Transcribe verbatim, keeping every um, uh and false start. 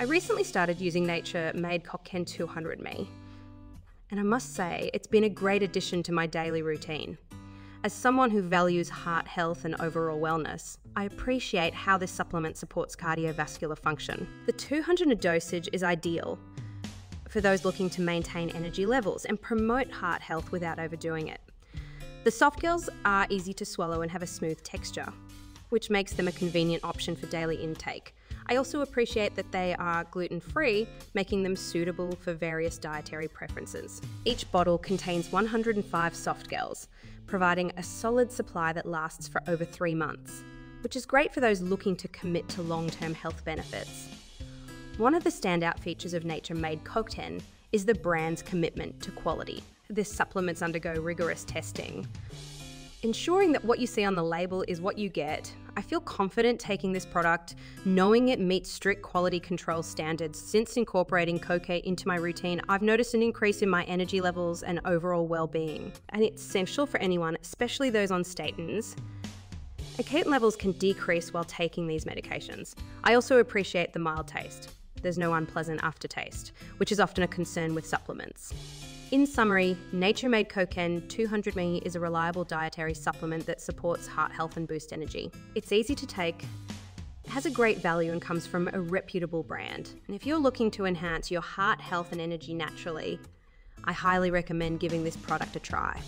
I recently started using Nature Made CoQ ten two hundred milligrams, and I must say it's been a great addition to my daily routine. As someone who values heart health and overall wellness, I appreciate how this supplement supports cardiovascular function. The two hundred milligram dosage is ideal for those looking to maintain energy levels and promote heart health without overdoing it. The soft gels are easy to swallow and have a smooth texture, which makes them a convenient option for daily intake. I also appreciate that they are gluten-free, making them suitable for various dietary preferences. Each bottle contains one hundred and five soft gels, providing a solid supply that lasts for over three months, which is great for those looking to commit to long-term health benefits. One of the standout features of Nature Made CoQ ten is the brand's commitment to quality. This supplements undergo rigorous testing, ensuring that what you see on the label is what you get. I feel confident taking this product, knowing it meets strict quality control standards. Since incorporating CoQ ten into my routine, I've noticed an increase in my energy levels and overall well-being. And it's essential for anyone, especially those on statins. CoQ ten levels can decrease while taking these medications. I also appreciate the mild taste. There's no unpleasant aftertaste, which is often a concern with supplements. In summary, Nature Made CoQ ten two hundred milligrams is a reliable dietary supplement that supports heart health and boosts energy. It's easy to take, has a great value, and comes from a reputable brand. And if you're looking to enhance your heart health and energy naturally, I highly recommend giving this product a try.